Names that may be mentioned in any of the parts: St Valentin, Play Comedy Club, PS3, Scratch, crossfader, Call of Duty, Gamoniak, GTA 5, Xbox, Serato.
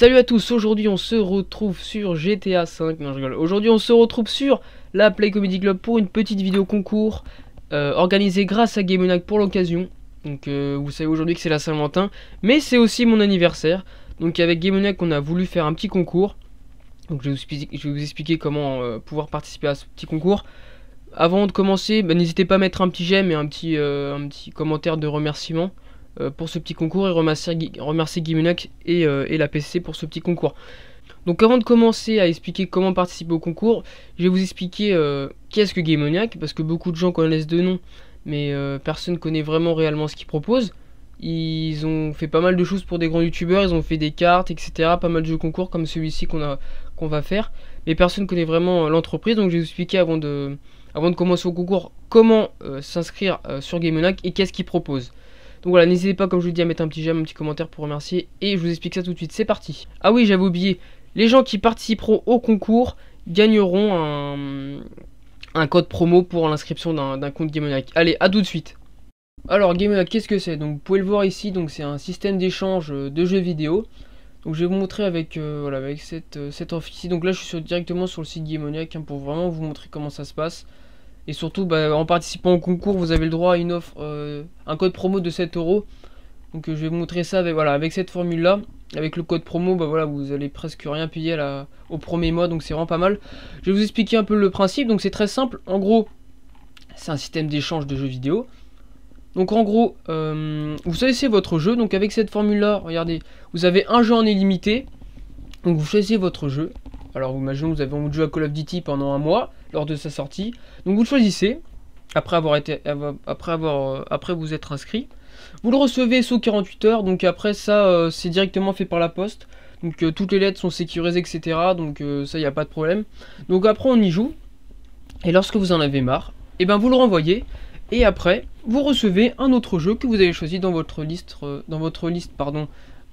Salut à tous, aujourd'hui on se retrouve sur GTA 5, non je rigole, aujourd'hui on se retrouve sur la Play Comedy Club pour une petite vidéo concours organisée grâce à Gamoniak pour l'occasion. Donc vous savez aujourd'hui que c'est la Saint-Valentin, mais c'est aussi mon anniversaire. Donc avec Gamoniak on a voulu faire un petit concours, donc je vais vous expliquer comment pouvoir participer à ce petit concours. Avant de commencer, n'hésitez pas à mettre un petit j'aime et un petit commentaire de remerciement pour ce petit concours, et remercier Gamoniak et la PC pour ce petit concours. Donc avant de commencer à expliquer comment participer au concours, je vais vous expliquer qu'est-ce que Gamoniak, parce que beaucoup de gens connaissent de nom, mais personne ne connaît vraiment réellement ce qu'ils proposent. Ils ont fait pas mal de choses pour des grands youtubeurs, ils ont fait des cartes, etc. Pas mal de jeux concours comme celui-ci qu'on va faire, mais personne ne connaît vraiment l'entreprise. Donc je vais vous expliquer avant de commencer au concours comment s'inscrire sur Gamoniak et qu'est-ce qu'ils proposent. Donc voilà, n'hésitez pas, comme je vous dis, à mettre un petit j'aime, un petit commentaire pour remercier, et je vous explique ça tout de suite, c'est parti. Ah oui, j'avais oublié, les gens qui participeront au concours gagneront un code promo pour l'inscription d'un compte Gamoniak. Allez, à tout de suite. Alors Gamoniak, qu'est-ce que c'est? Donc vous pouvez le voir ici, donc c'est un système d'échange de jeux vidéo. Donc je vais vous montrer avec, voilà, avec cette offre ici. Donc là je suis directement sur le site Gamoniak pour vraiment vous montrer comment ça se passe. Et surtout, en participant au concours, vous avez le droit à une offre, un code promo de 7 €. Donc je vais vous montrer ça avec, voilà, avec cette formule là. Avec le code promo, voilà, vous allez presque rien payer au premier mois, donc c'est vraiment pas mal. Je vais vous expliquer un peu le principe, donc c'est très simple. En gros, c'est un système d'échange de jeux vidéo. Donc en gros, vous choisissez votre jeu. Donc avec cette formule là, regardez, vous avez un jeu en illimité. Donc vous choisissez votre jeu. Alors imaginons que vous avez envie de jouer à Call of Duty pendant un mois lors de sa sortie. Donc vous le choisissez après vous être inscrit. Vous le recevez sous 48 heures. Donc après ça c'est directement fait par la poste. Donc toutes les lettres sont sécurisées, etc. Donc ça, il n'y a pas de problème. Donc après on y joue. Et lorsque vous en avez marre, et ben vous le renvoyez. Et après vous recevez un autre jeu que vous avez choisi dans votre liste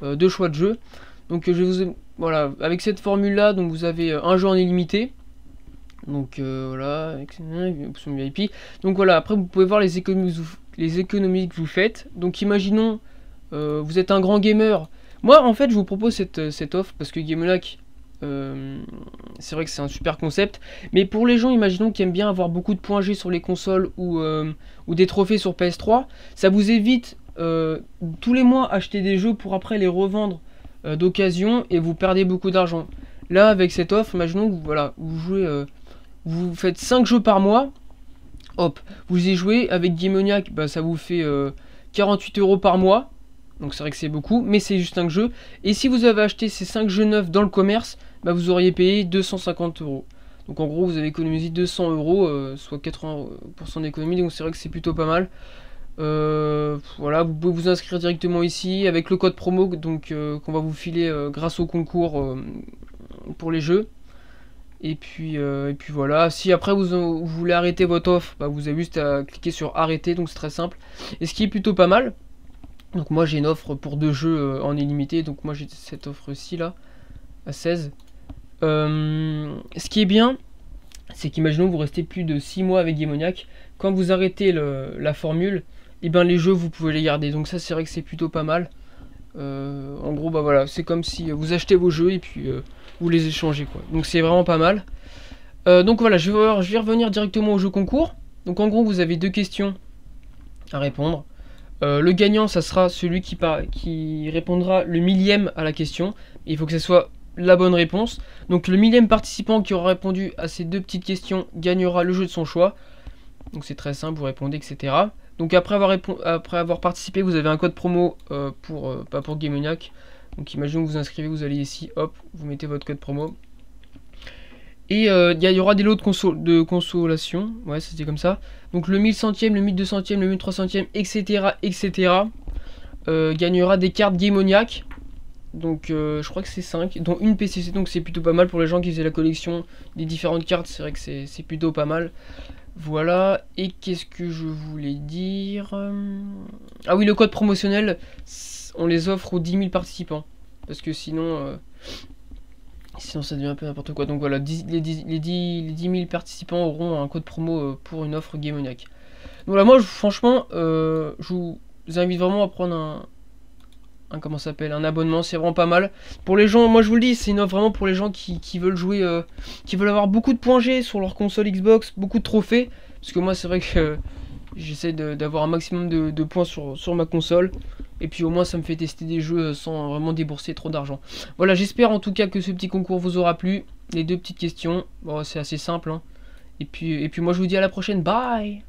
de choix de jeu. Donc je vous voilà, avec cette formule là, donc vous avez un jeu en illimité. Donc voilà, avec option VIP. Donc voilà, après vous pouvez voir les économies que vous faites. Donc imaginons vous êtes un grand gamer. Moi en fait je vous propose cette offre parce que Gamoniak, c'est vrai que c'est un super concept, mais pour les gens, imaginons, qui aiment bien avoir beaucoup de points G sur les consoles ou des trophées sur PS3, ça vous évite tous les mois acheter des jeux pour après les revendre d'occasion, et vous perdez beaucoup d'argent. Là avec cette offre, imaginons que voilà, vous jouez, vous faites 5 jeux par mois, hop, vous y jouez. Avec Gamoniak, ça vous fait 48 € par mois, donc c'est vrai que c'est beaucoup, mais c'est juste 5 jeux, et si vous avez acheté ces 5 jeux neufs dans le commerce, vous auriez payé 250 €. Donc en gros vous avez économisé 200 €, soit 80% d'économie, donc c'est vrai que c'est plutôt pas mal. Voilà, vous pouvez vous inscrire directement ici avec le code promo, donc qu'on va vous filer grâce au concours pour les jeux. Et puis voilà, si après vous voulez arrêter votre offre, vous avez juste à cliquer sur arrêter, donc c'est très simple. Et ce qui est plutôt pas mal, donc moi j'ai une offre pour 2 jeux en illimité, donc moi j'ai cette offre ci là à 16. Ce qui est bien, c'est qu'imaginons vous restez plus de 6 mois avec Gamoniak, quand vous arrêtez la formule, et ben les jeux vous pouvez les garder, donc ça c'est vrai que c'est plutôt pas mal. En gros voilà, c'est comme si vous achetez vos jeux et puis vous les échangez quoi, donc c'est vraiment pas mal. Donc voilà, je vais revenir directement au jeu concours. Donc en gros vous avez 2 questions à répondre. Le gagnant, ça sera celui qui répondra le 1000ème à la question, et il faut que ce soit la bonne réponse. Donc le 1000ème participant qui aura répondu à ces 2 petites questions gagnera le jeu de son choix. Donc c'est très simple, vous répondez, etc. Donc après avoir participé, vous avez un code promo pour Gamoniak. Donc imaginons que vous inscrivez, vous allez ici, hop, vous mettez votre code promo. Et il y aura des lots de consolation, ouais c'était comme ça. Donc le 1100ème, le 1200ème, le 1300ème, etc. etc. Gagnera des cartes Gamoniak. Donc je crois que c'est 5, dont une PCC, donc c'est plutôt pas mal pour les gens qui faisaient la collection des différentes cartes, c'est vrai que c'est plutôt pas mal. Voilà, et qu'est-ce que je voulais dire? Ah oui, le code promotionnel, on les offre aux 10 000 participants, parce que sinon ça devient un peu n'importe quoi. Donc voilà, les 10 000 participants auront un code promo pour une offre Gamoniak. Donc là moi, franchement, je vous invite vraiment à prendre comment ça s'appelle, un abonnement, c'est vraiment pas mal. Pour les gens, moi je vous le dis, c'est une offre vraiment pour les gens qui veulent jouer, qui veulent avoir beaucoup de points G sur leur console Xbox, beaucoup de trophées. Parce que moi c'est vrai que j'essaie d'avoir un maximum de points sur ma console. Et puis au moins ça me fait tester des jeux sans vraiment débourser trop d'argent. Voilà, j'espère en tout cas que ce petit concours vous aura plu. Les deux petites questions, bon, c'est assez simple, hein. Et puis moi je vous dis à la prochaine, bye.